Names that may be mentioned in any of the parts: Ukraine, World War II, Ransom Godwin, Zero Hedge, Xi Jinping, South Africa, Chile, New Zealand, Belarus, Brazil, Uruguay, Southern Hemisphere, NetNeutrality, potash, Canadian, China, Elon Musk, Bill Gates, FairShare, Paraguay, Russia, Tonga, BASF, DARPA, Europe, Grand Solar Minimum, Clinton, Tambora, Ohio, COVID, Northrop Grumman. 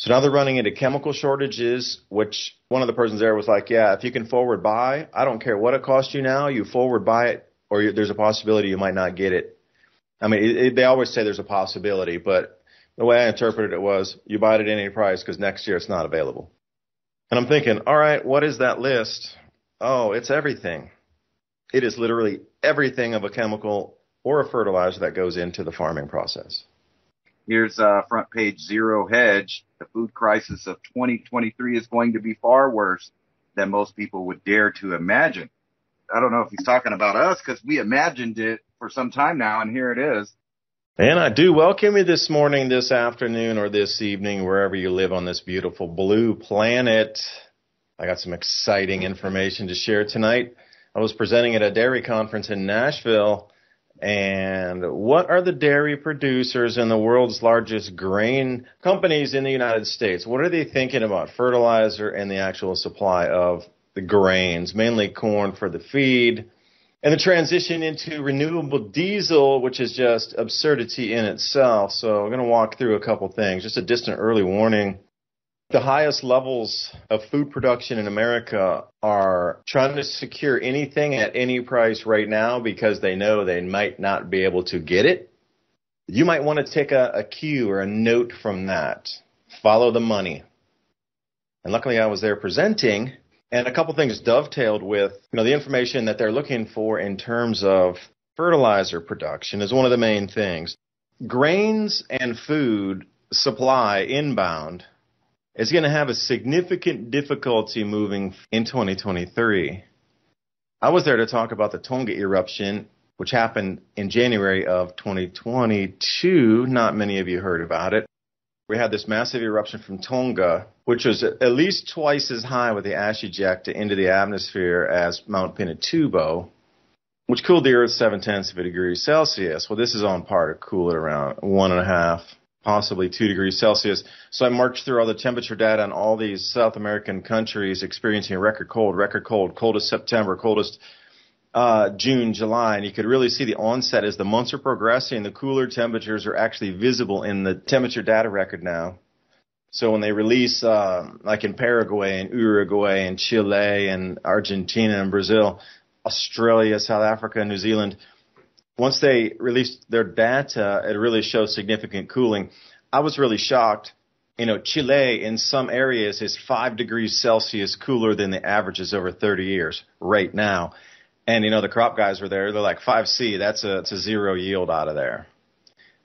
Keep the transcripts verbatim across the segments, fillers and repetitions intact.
So now they're running into chemical shortages, which one of the persons there was like, yeah, if you can forward buy, I don't care what it costs you now, you forward buy it, or you, there's a possibility you might not get it. I mean, it, it, they always say there's a possibility, but the way I interpreted it was you buy it at any price because next year it's not available. And I'm thinking, all right, what is that list? Oh, it's everything. It is literally everything of a chemical or a fertilizer that goes into the farming process. Here's uh, front page Zero Hedge. The food crisis of twenty twenty-three is going to be far worse than most people would dare to imagine. I don't know if he's talking about us because we imagined it for some time now, and here it is. And I do welcome you this morning, this afternoon, or this evening, wherever you live on this beautiful blue planet. I got some exciting information to share tonight. I was presenting at a dairy conference in Nashville, and what are the dairy producers and the world's largest grain companies in the United States? What are they thinking about fertilizer and the actual supply of the grains, mainly corn for the feed, and the transition into renewable diesel, which is just absurdity in itself. So I'm going to walk through a couple things, just a distant early warning. The highest levels of food production in America are trying to secure anything at any price right now because they know they might not be able to get it. You might want to take a, a cue or a note from that. Follow the money. And luckily I was there presenting, and a couple things dovetailed with, you know, the information that they're looking for in terms of fertilizer production is one of the main things. Grains and food supply inbound is going to have a significant difficulty moving in twenty twenty-three. I was there to talk about the Tonga eruption, which happened in January of twenty twenty-two. Not many of you heard about it. We had this massive eruption from Tonga, which was at least twice as high with the ash ejecta into the atmosphere as Mount Pinatubo, which cooled the Earth seven-tenths of a degree Celsius. Well, this is on par to cool it around one and a half, possibly two degrees Celsius. So I marched through all the temperature data on all these South American countries experiencing record cold, record cold, coldest September, coldest uh, June, July. And you could really see the onset as the months are progressing. The cooler temperatures are actually visible in the temperature data record now. So when they release, uh, like in Paraguay and Uruguay and Chile and Argentina and Brazil, Australia, South Africa, New Zealand, once they released their data, it really shows significant cooling. I was really shocked. You know, Chile in some areas is five degrees Celsius cooler than the averages over thirty years right now. And, you know, the crop guys were there. They're like, five C, that's a, it's a zero yield out of there.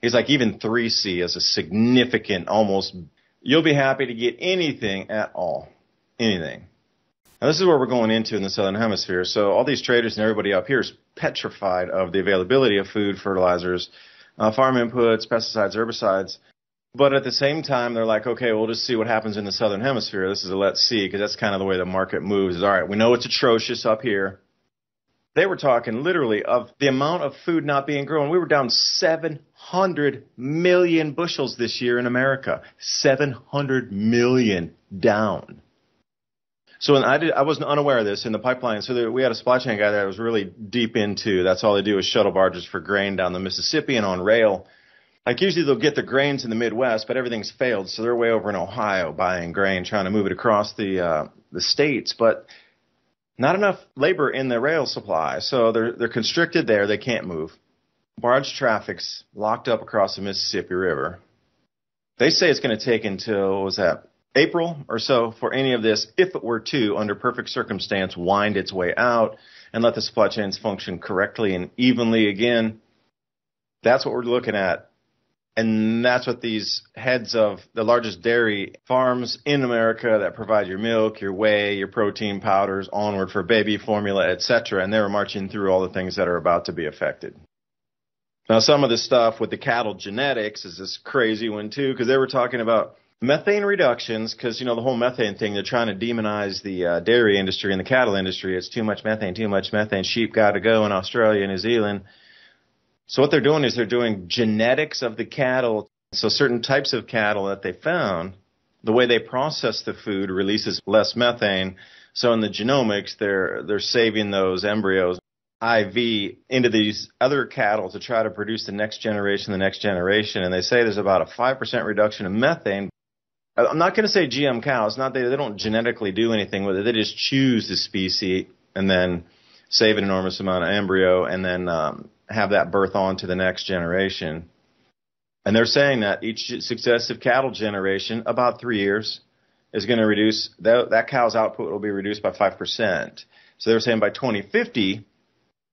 He's like, even three C is a significant, almost, you'll be happy to get anything at all, anything. Now, this is where we're going into in the Southern Hemisphere. So all these traders and everybody up here is petrified of the availability of food, fertilizers, uh, farm inputs, pesticides, herbicides. But at the same time, they're like, okay, we'll just see what happens in the Southern Hemisphere. This is a let's see, because that's kind of the way the market moves. Is, all right, we know it's atrocious up here. They were talking literally of the amount of food not being grown. We were down seven hundred million bushels this year in America, seven hundred million down. So and I, did, I wasn't unaware of this in the pipeline. So there, we had a supply chain guy that I was really deep into. That's all they do is shuttle barges for grain down the Mississippi and on rail. Like usually they'll get the grains in the Midwest, but everything's failed. So they're way over in Ohio buying grain, trying to move it across the uh, the states. But not enough labor in the rail supply. So they're, they're constricted there. They can't move. Barge traffic's locked up across the Mississippi River. They say it's going to take until, what was that, April or so for any of this, if it were to, under perfect circumstance, wind its way out and let the supply chains function correctly and evenly again. That's what we're looking at. And that's what these heads of the largest dairy farms in America that provide your milk, your whey, your protein powders, onward for baby formula, et cetera. And they were marching through all the things that are about to be affected. Now, some of the stuff with the cattle genetics is this crazy one, too, because they were talking about methane reductions, because, you know, the whole methane thing, they're trying to demonize the uh, dairy industry and the cattle industry. It's too much methane, too much methane. Sheep got to go in Australia, New Zealand. So what they're doing is they're doing genetics of the cattle. So certain types of cattle that they found, the way they process the food releases less methane. So in the genomics, they're they're saving those embryos, I V, into these other cattle to try to produce the next generation, the next generation. And they say there's about a five percent reduction in methane. I'm not going to say G M cows. Not they, they don't genetically do anything with it. They just choose the species and then save an enormous amount of embryo and then um, have that birth on to the next generation. And they're saying that each successive cattle generation, about three years, is going to reduce that, that cow's output will be reduced by five percent. So they're saying by twenty fifty,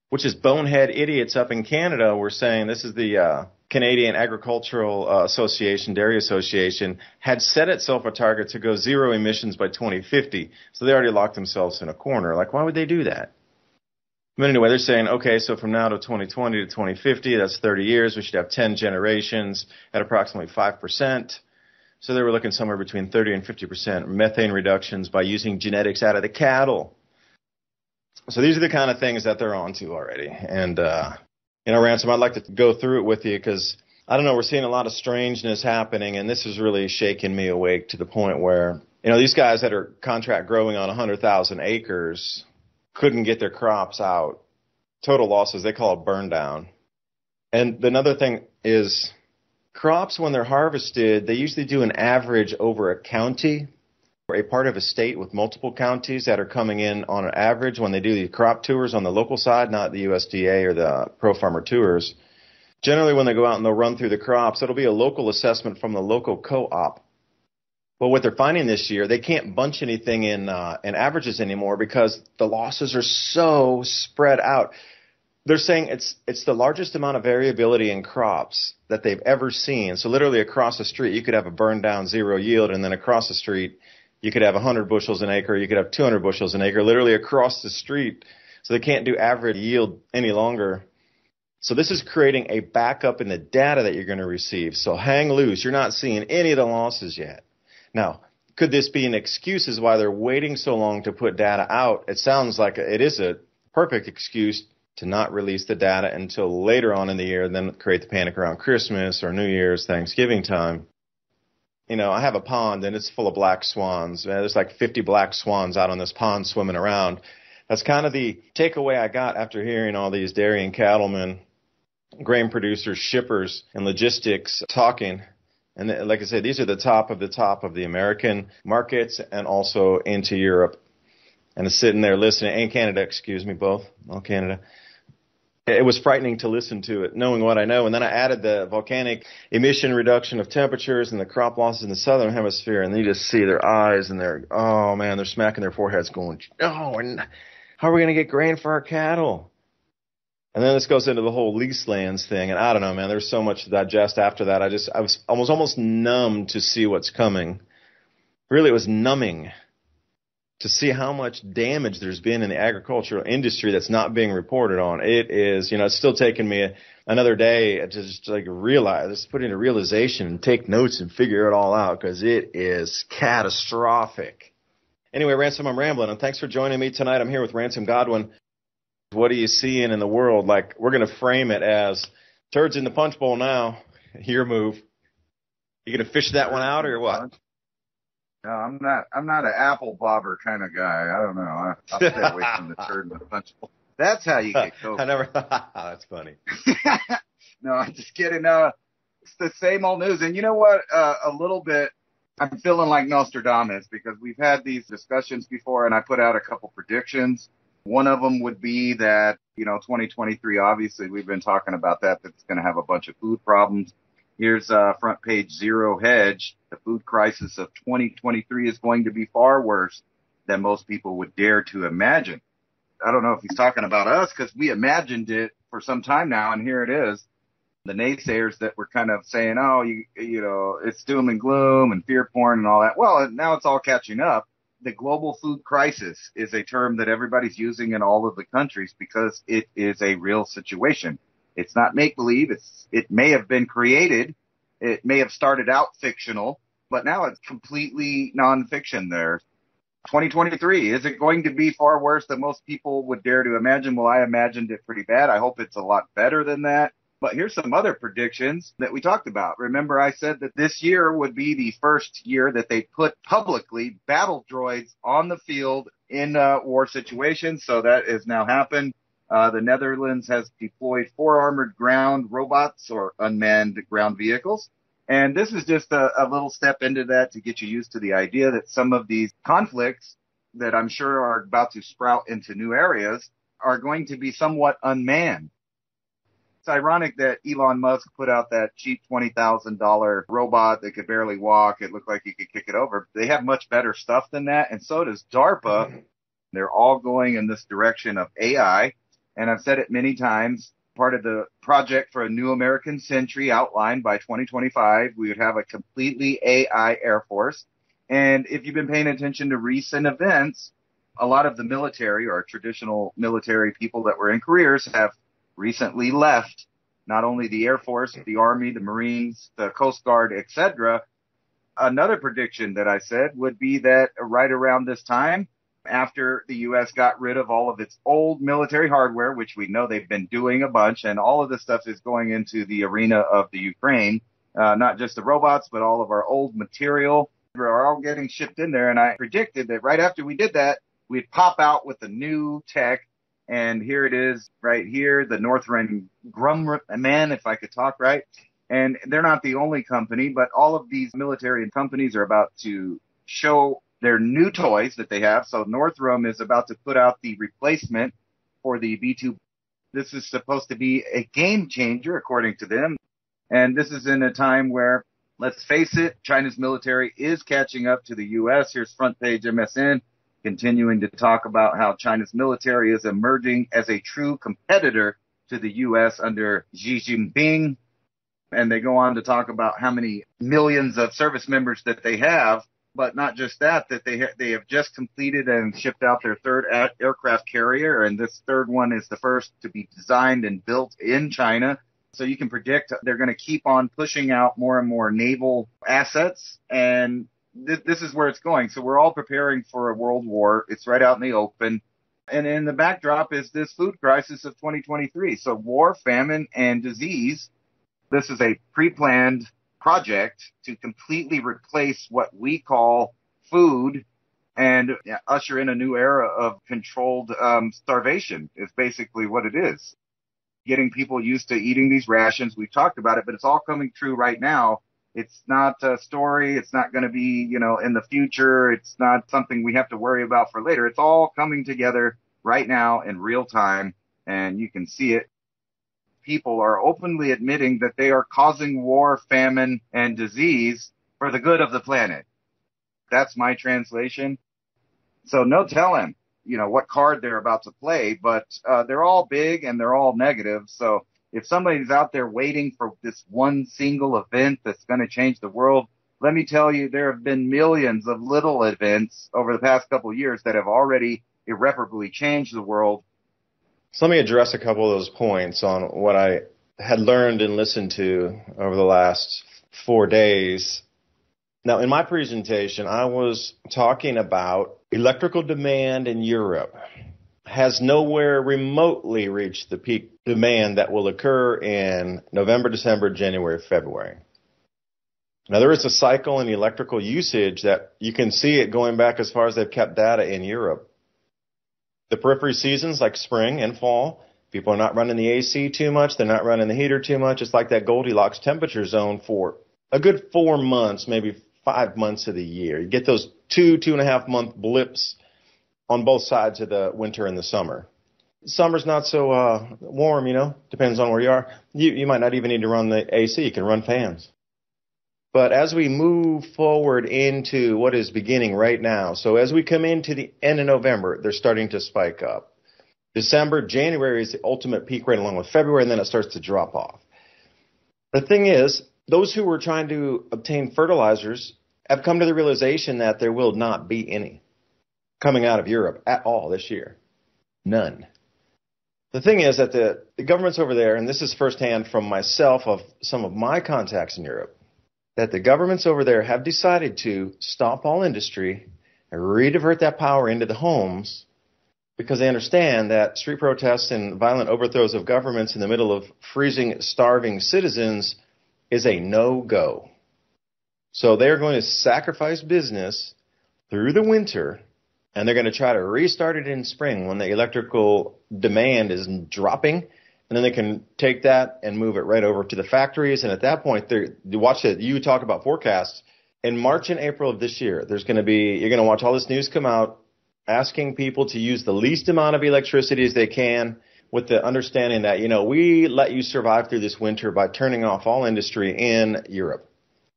which is bonehead idiots up in Canada, we're saying this is the uh, Canadian Agricultural uh, Association, Dairy Association, had set itself a target to go zero emissions by twenty fifty. So they already locked themselves in a corner. Like, why would they do that? But anyway, they're saying, okay, so from now to twenty twenty to twenty fifty, that's thirty years. We should have ten generations at approximately five percent. So they were looking somewhere between thirty and fifty percent methane reductions by using genetics out of the cattle. So these are the kind of things that they're on to already. And, uh, you know, Ransom, I'd like to go through it with you because, I don't know, we're seeing a lot of strangeness happening, and this is really shaking me awake to the point where, you know, these guys that are contract growing on one hundred thousand acres – couldn't get their crops out. Total losses, they call it burn down. And another thing is crops, when they're harvested, they usually do an average over a county or a part of a state with multiple counties that are coming in on an average when they do the crop tours on the local side, not the U S D A or the Pro Farmer tours. Generally, when they go out and they'll run through the crops, it'll be a local assessment from the local co-op. But what they're finding this year, they can't bunch anything in uh, in averages anymore because the losses are so spread out. They're saying it's it's the largest amount of variability in crops that they've ever seen. So literally across the street, you could have a burned down zero yield, and then across the street, you could have one hundred bushels an acre, you could have two hundred bushels an acre, literally across the street. So they can't do average yield any longer. So this is creating a backup in the data that you're going to receive. So hang loose. You're not seeing any of the losses yet. Now, could this be an excuse as why they're waiting so long to put data out? It sounds like it is a perfect excuse to not release the data until later on in the year, and then create the panic around Christmas or New Year's, Thanksgiving time. You know, I have a pond, and it's full of black swans. There's like fifty black swans out on this pond swimming around. That's kind of the takeaway I got after hearing all these dairy and cattlemen, grain producers, shippers, and logistics talking. And like I said, these are the top of the top of the American markets and also into Europe. And it's sitting there listening, and Canada, excuse me, both, all Canada. It was frightening to listen to it, knowing what I know. And then I added the volcanic emission reduction of temperatures and the crop losses in the Southern Hemisphere. And you just see their eyes and they're, oh, man, they're smacking their foreheads going, oh, and how are we going to get grain for our cattle? And then this goes into the whole lease lands thing. And I don't know, man, there's so much to digest after that. I just, I was almost, almost numb to see what's coming. Really, it was numbing to see how much damage there's been in the agricultural industry that's not being reported on. It is, you know, it's still taking me a, another day to just like realize, just put into realization and take notes and figure it all out because it is catastrophic. Anyway, Ransom, I'm rambling. And thanks for joining me tonight. I'm here with Ransom Godwin. What are you seeing in the world? Like, we're going to frame it as turds in the punch bowl now. Your move. You going to fish that one out or what? No, I'm not. I'm not an apple bobber kind of guy. I don't know. I, I'll stay away from the turd in the punch bowl. That's how you get COVID. I never thought. That's funny. No, I'm just kidding. Uh, it's the same old news. And you know what? Uh, a little bit, I'm feeling like Nostradamus because we've had these discussions before, and I put out a couple predictions. One of them would be that, you know, twenty twenty-three, obviously, we've been talking about that, that's going to have a bunch of food problems. Here's uh, front page Zero Hedge. The food crisis of twenty twenty-three is going to be far worse than most people would dare to imagine. I don't know if he's talking about us because we imagined it for some time now, and here it is. The naysayers that were kind of saying, oh, you, you know, it's doom and gloom and fear porn and all that. Well, now it's all catching up. The global food crisis is a term that everybody's using in all of the countries because it is a real situation. It's not make-believe. It's, it may have been created. It may have started out fictional, but now it's completely nonfiction there. twenty twenty-three, is it going to be far worse than most people would dare to imagine? Well, I imagined it pretty bad. I hope it's a lot better than that. But here's some other predictions that we talked about. Remember, I said that this year would be the first year that they put publicly battle droids on the field in uh, war situations. So that has now happened. Uh, the Netherlands has deployed four armored ground robots or unmanned ground vehicles And this is just a, a little step into that to get you used to the idea that some of these conflicts that I'm sure are about to sprout into new areas are going to be somewhat unmanned. It's ironic that Elon Musk put out that cheap twenty thousand dollars robot that could barely walk. It looked like he could kick it over. They have much better stuff than that, and so does DARPA. They're all going in this direction of A I, and I've said it many times. Part of the project for a new American century outlined by twenty twenty-five, we would have a completely A I Air Force. And if you've been paying attention to recent events, a lot of the military or traditional military people that were in careers have recently left, not only the Air Force, the Army, the Marines, the Coast Guard, et cetera. Another prediction that I said would be that right around this time, after the U S got rid of all of its old military hardware, which we know they've been doing a bunch, and all of this stuff is going into the arena of the Ukraine, uh, not just the robots, but all of our old material. We're all getting shipped in there, and I predicted that right after we did that, we'd pop out with the new tech, and here it is right here, the Northrop Grumman, man, if I could talk right. And they're not the only company, but all of these military companies are about to show their new toys that they have. So Northrop is about to put out the replacement for the B two. This is supposed to be a game changer, according to them. And this is in a time where, let's face it, China's military is catching up to the U S. Here's front page M S N continuing to talk about how China's military is emerging as a true competitor to the U S under Xi Jinping. And they go on to talk about how many millions of service members that they have. But not just that, that they ha they have just completed and shipped out their third aircraft carrier, and this third one is the first to be designed and built in China. So you can predict they're going to keep on pushing out more and more naval assets, and th this is where it's going. So we're all preparing for a world war. It's right out in the open. And in the backdrop is this food crisis of twenty twenty-three. So war, famine, and disease. This is a pre-planned project to completely replace what we call food and usher in a new era of controlled um, starvation is basically what it is. Getting people used to eating these rations. We've talked about it, but it's all coming true right now. It's not a story. It's not going to be, you know, in the future. It's not something we have to worry about for later. It's all coming together right now in real time, and you can see it. People are openly admitting that they are causing war, famine, and disease for the good of the planet. That's my translation. So no telling, you know, what card they're about to play, but uh, they're all big and they're all negative. So if somebody's out there waiting for this one single event that's going to change the world, let me tell you, there have been millions of little events over the past couple of years that have already irreparably changed the world. So let me address a couple of those points on what I had learned and listened to over the last four days. Now, in my presentation, I was talking about electrical demand in Europe has nowhere remotely reached the peak demand that will occur in November, December, January, February. Now, there is a cycle in electrical usage that you can see it going back as far as they've kept data in Europe. The periphery seasons like spring and fall, people are not running the A C too much. They're not running the heater too much. It's like that Goldilocks temperature zone for a good four months, maybe five months of the year. You get those two, two and a half month blips on both sides of the winter and the summer. Summer's not so uh, warm, you know, depends on where you are. You, you might not even need to run the A C. You can run fans. But as we move forward into what is beginning right now, so as we come into the end of November, they're starting to spike up. December, January is the ultimate peak right along with February, and then it starts to drop off. The thing is, those who were trying to obtain fertilizers have come to the realization that there will not be any coming out of Europe at all this year. None. The thing is that the, the governments over there, and this is firsthand from myself of some of my contacts in Europe, that the governments over there have decided to stop all industry and redivert that power into the homes because they understand that street protests and violent overthrows of governments in the middle of freezing, starving citizens is a no-go. So they're going to sacrifice business through the winter, and they're going to try to restart it in spring when the electrical demand is dropping. and then they can take that and move it right over to the factories. And at that point, they're, watch it. You talk about forecasts. In March and April of this year, there's going to be, you're going to watch all this news come out asking people to use the least amount of electricity as they can, with the understanding that, you know, we let you survive through this winter by turning off all industry in Europe.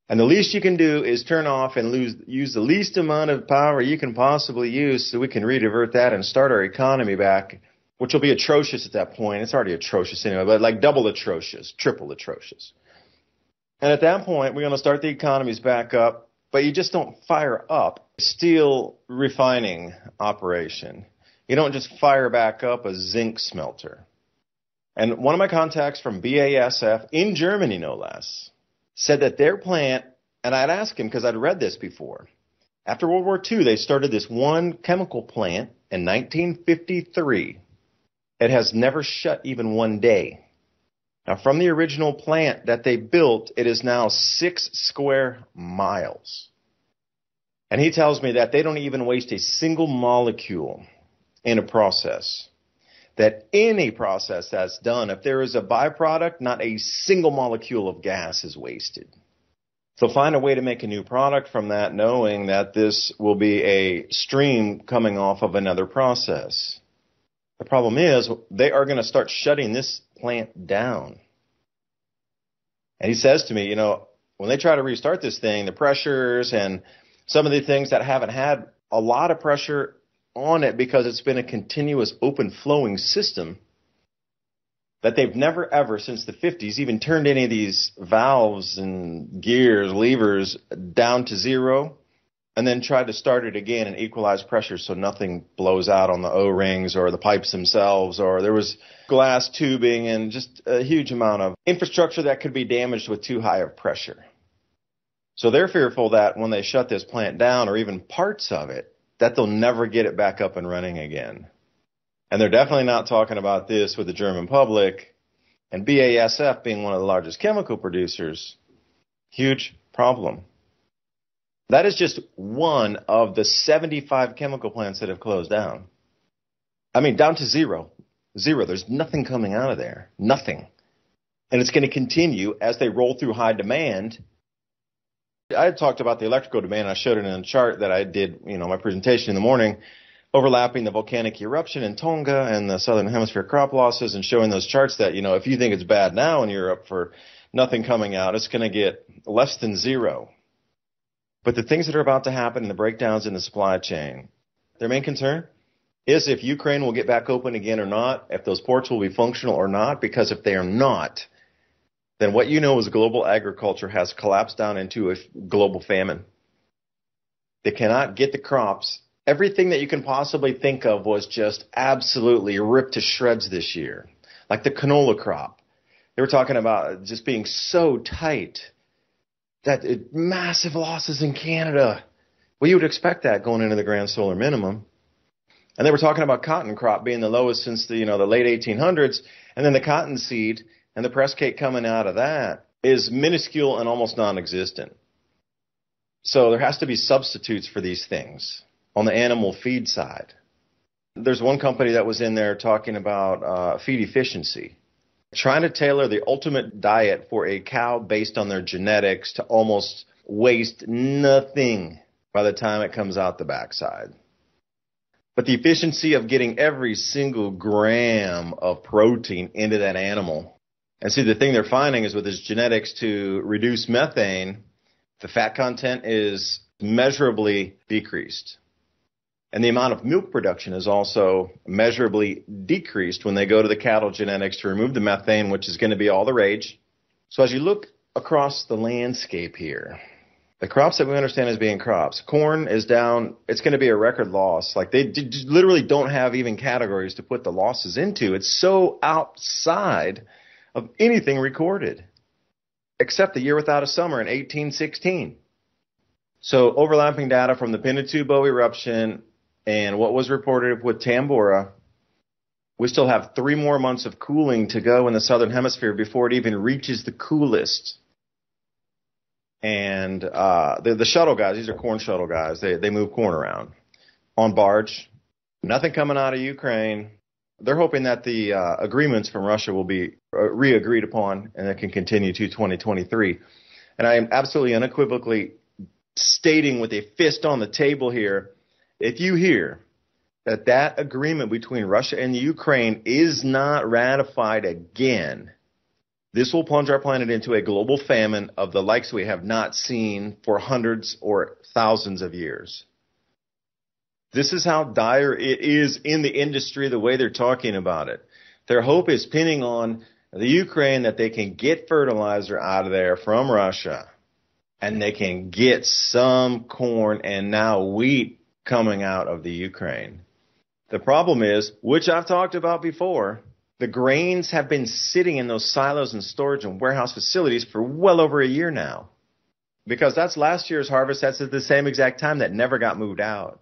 And the least you can do is turn off and lose, use the least amount of power you can possibly use so we can redivert that and start our economy back, which will be atrocious at that point. It's already atrocious anyway, but like double atrocious, triple atrocious. And at that point, we're going to start the economies back up, but you just don't fire up a steel refining operation. You don't just fire back up a zinc smelter. And one of my contacts from B A S F, in Germany no less, said that their plant, and I'd asked him because I'd read this before, after World War Two, they started this one chemical plant in nineteen fifty-three. It has never shut even one day. Now, from the original plant that they built, it is now six square miles. And he tells me that they don't even waste a single molecule in a process. That any process that's done, if there is a byproduct, not a single molecule of gas is wasted. So find a way to make a new product from that, knowing that this will be a stream coming off of another process. The problem is they are going to start shutting this plant down. And he says to me, you know, when they try to restart this thing, the pressures and some of the things that haven't had a lot of pressure on it because it's been a continuous open flowing system, that they've never ever since the fifties even turned any of these valves and gears, levers down to zero, and then tried to start it again and equalize pressure so nothing blows out on the O-rings or the pipes themselves, or there was glass tubing and just a huge amount of infrastructure that could be damaged with too high of pressure. So they're fearful that when they shut this plant down, or even parts of it, that they'll never get it back up and running again. And they're definitely not talking about this with the German public. And B A S F being one of the largest chemical producers, huge problem. That is just one of the seventy-five chemical plants that have closed down. I mean, down to zero. Zero. There's nothing coming out of there. Nothing. And it's going to continue as they roll through high demand. I had talked about the electrical demand. I showed it in a chart that I did, you know, my presentation in the morning, overlapping the volcanic eruption in Tonga and the Southern Hemisphere crop losses, and showing those charts that, you know, if you think it's bad now in Europe for nothing coming out, it's going to get less than zero. But the things that are about to happen and the breakdowns in the supply chain, their main concern is if Ukraine will get back open again or not, if those ports will be functional or not, because if they are not, then what you know is global agriculture has collapsed down into a global famine. They cannot get the crops. Everything that you can possibly think of was just absolutely ripped to shreds this year, like the canola crop. They were talking about just being so tight that it, massive losses in Canada. Well, you would expect that going into the Grand Solar Minimum. And they were talking about cotton crop being the lowest since the, you know, the late eighteen hundreds. And then the cotton seed and the press cake coming out of that is minuscule and almost non-existent. So there has to be substitutes for these things on the animal feed side. There's one company that was in there talking about uh, feed efficiency, trying to tailor the ultimate diet for a cow based on their genetics to almost waste nothing by the time it comes out the backside. But the efficiency of getting every single gram of protein into that animal. And see, the thing they're finding is with his genetics to reduce methane, the fat content is measurably decreased. And the amount of milk production is also measurably decreased when they go to the cattle genetics to remove the methane, which is going to be all the rage. So as you look across the landscape here, the crops that we understand as being crops, corn is down. It's going to be a record loss. Like they d- literally don't have even categories to put the losses into. It's so outside of anything recorded, except the year without a summer in eighteen sixteen. So overlapping data from the Pinatubo eruption and what was reported with Tambora, we still have three more months of cooling to go in the Southern Hemisphere before it even reaches the coolest. And uh, the, the shuttle guys, these are corn shuttle guys, they, they move corn around on barge. Nothing coming out of Ukraine. They're hoping that the uh, agreements from Russia will be re-agreed upon and that can continue to twenty twenty-three. And I am absolutely unequivocally stating with a fist on the table here, if you hear that that agreement between Russia and Ukraine is not ratified again, this will plunge our planet into a global famine of the likes we have not seen for hundreds or thousands of years. This is how dire it is in the industry, the way they're talking about it. Their hope is pinning on the Ukraine that they can get fertilizer out of there from Russia, and they can get some corn and now wheat coming out of the Ukraine. The problem is, which I've talked about before, the grains have been sitting in those silos and storage and warehouse facilities for well over a year now, because that's last year's harvest. That's at the same exact time that never got moved out.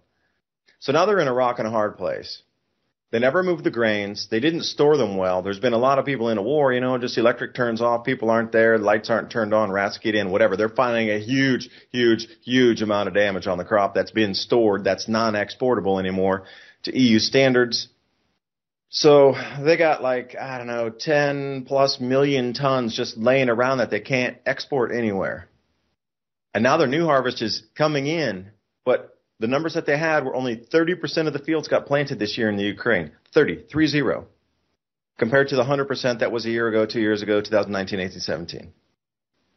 So now they're in a rock and a hard place. They never moved the grains. They didn't store them well. There's been a lot of people in a war, you know, just electric turns off. People aren't there. Lights aren't turned on. Rats get in, whatever. They're finding a huge, huge, huge amount of damage on the crop that's been stored. That's non-exportable anymore to E U standards. So they got like, I don't know, ten plus million tons just laying around that they can't export anywhere. And now their new harvest is coming in, but the numbers that they had were only thirty percent of the fields got planted this year in the Ukraine. thirty, three zero, compared to the one hundred percent that was a year ago, two years ago, two thousand nineteen, eighteen, seventeen.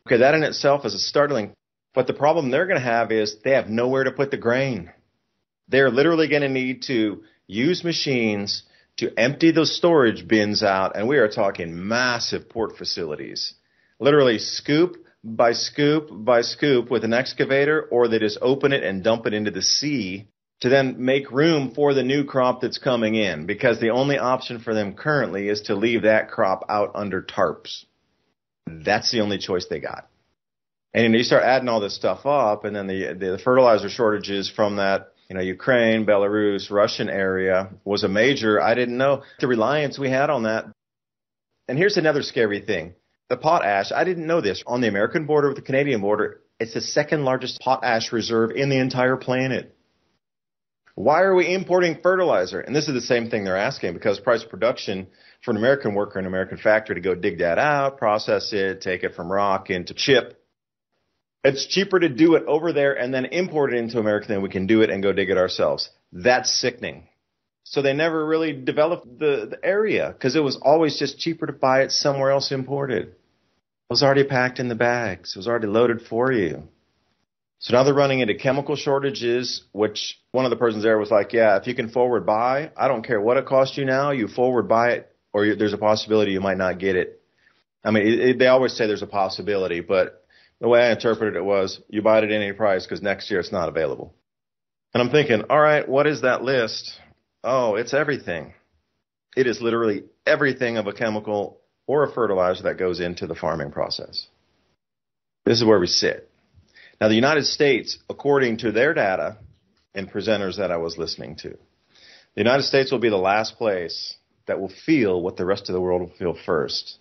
Okay, that in itself is a startling, but the problem they're going to have is they have nowhere to put the grain. They're literally going to need to use machines to empty those storage bins out, and we are talking massive port facilities. Literally scoop by scoop by scoop with an excavator, or they just open it and dump it into the sea to then make room for the new crop that's coming in, because the only option for them currently is to leave that crop out under tarps. That's the only choice they got. And you know, you start adding all this stuff up, and then the, the fertilizer shortages from that, you know, Ukraine, Belarus, Russian area was a major, I didn't know the reliance we had on that. And here's another scary thing. The potash, I didn't know this, on the American border with the Canadian border, it's the second largest potash reserve in the entire planet. Why are we importing fertilizer? And this is the same thing they're asking, because price of production for an American worker in an American factory to go dig that out, process it, take it from rock into chip. It's cheaper to do it over there and then import it into America than we can do it and go dig it ourselves. That's sickening. So they never really developed the, the area, because it was always just cheaper to buy it somewhere else imported. It was already packed in the bags. It was already loaded for you. So now they're running into chemical shortages, which one of the persons there was like, yeah, if you can forward buy, I don't care what it costs you now, you forward buy it, or you, there's a possibility you might not get it. I mean, it, it, they always say there's a possibility, but the way I interpreted it was you buy it at any price because next year it's not available. And I'm thinking, all right, what is that list? Oh, it's everything. It is literally everything of a chemical or a fertilizer that goes into the farming process. This is where we sit. Now, the United States, according to their data and presenters that I was listening to, the United States will be the last place that will feel what the rest of the world will feel first.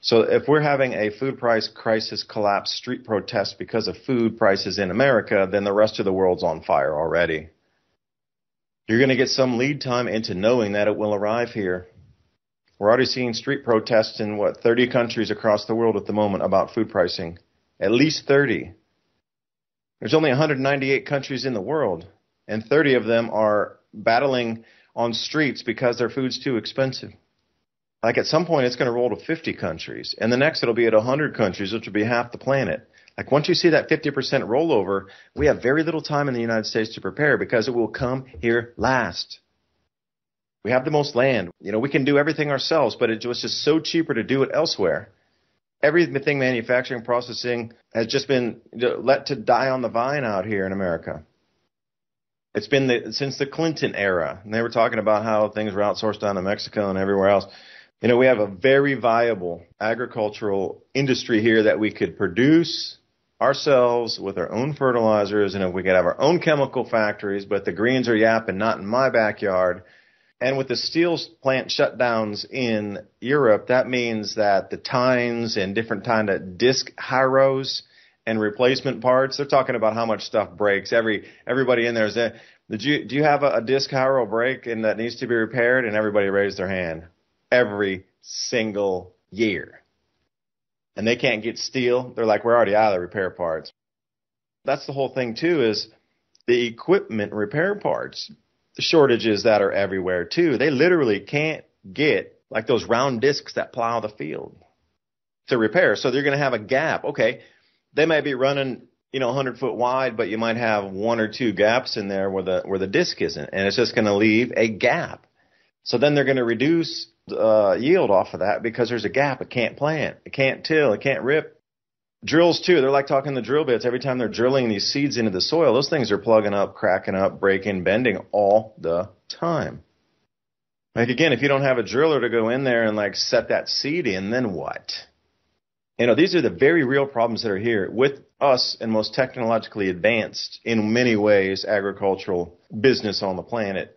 So if we're having a food price crisis, collapse, street protest because of food prices in America, then the rest of the world's on fire already. You're going to get some lead time into knowing that it will arrive here. We're already seeing street protests in, what, thirty countries across the world at the moment about food pricing. At least thirty. There's only one hundred ninety-eight countries in the world, and thirty of them are battling on streets because their food's too expensive. Like at some point, it's going to roll to fifty countries, and the next it'll be at one hundred countries, which will be half the planet. Like once you see that fifty percent rollover, we have very little time in the United States to prepare, because it will come here last. We have the most land. You know, we can do everything ourselves, but it was just so cheaper to do it elsewhere. Everything manufacturing, processing has just been let to die on the vine out here in America. It's been the, since the Clinton era, and they were talking about how things were outsourced down to Mexico and everywhere else. You know, we have a very viable agricultural industry here that we could produce ourselves with our own fertilizers, and if we could have our own chemical factories, but the greens are yapping, not in my backyard. And with the steel plant shutdowns in Europe, that means that the tines and different kind of disc hyros and replacement parts. They're talking about how much stuff breaks. Every everybody in there is, did you do you have a, a disc chiral break and that needs to be repaired? And everybody raised their hand every single year. And they can't get steel. They're like, we're already out of the repair parts. That's the whole thing too, is the equipment repair parts shortages that are everywhere too. They literally can't get like those round discs that plow the field to repair. So they're going to have a gap. Okay, they may be running, you know, one hundred foot wide, but you might have one or two gaps in there where the where the disc isn't, and it's just going to leave a gap. So then they're going to reduce uh, yield off of that because there's a gap. It can't plant, it can't till, it can't rip. Drills too. They're like talking the drill bits. Every time they're drilling these seeds into the soil, those things are plugging up, cracking up, breaking, bending all the time. Like again, if you don't have a driller to go in there and like set that seed in, then what? You know, these are the very real problems that are here with us and most technologically advanced in many ways agricultural business on the planet.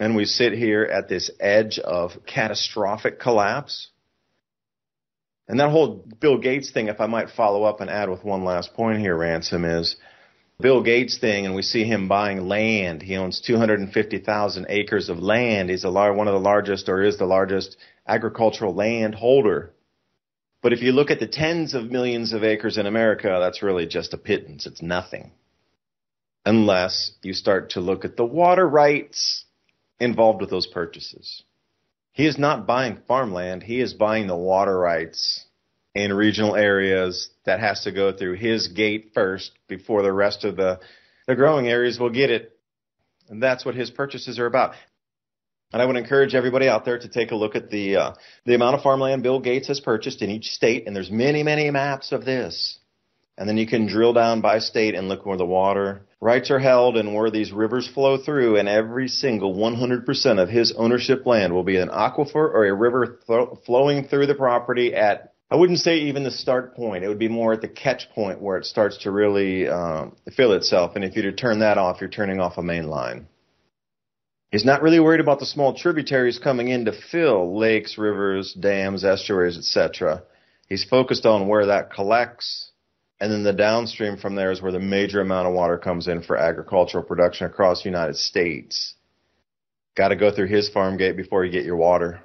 And we sit here at this edge of catastrophic collapse. And that whole Bill Gates thing, if I might follow up and add with one last point here, Ransom, is Bill Gates thing, and we see him buying land. He owns two hundred fifty thousand acres of land. He's a lar- one of the largest or is the largest agricultural land holder. But if you look at the tens of millions of acres in America, that's really just a pittance. It's nothing. Unless you start to look at the water rights involved with those purchases. He is not buying farmland. He is buying the water rights in regional areas that has to go through his gate first before the rest of the, the growing areas will get it. And that's what his purchases are about. And I would encourage everybody out there to take a look at the uh, the amount of farmland Bill Gates has purchased in each state. And there's many, many maps of this. And then you can drill down by state and look where the water rights are held and where these rivers flow through. And every single one hundred percent of his ownership land will be an aquifer or a river th- flowing through the property at, I wouldn't say even the start point. It would be more at the catch point where it starts to really um, fill itself. And if you were to turn that off, you're turning off a main line. He's not really worried about the small tributaries coming in to fill lakes, rivers, dams, estuaries, et cetera. He's focused on where that collects, and then the downstream from there is where the major amount of water comes in for agricultural production across the United States. Got to go through his farm gate before you get your water.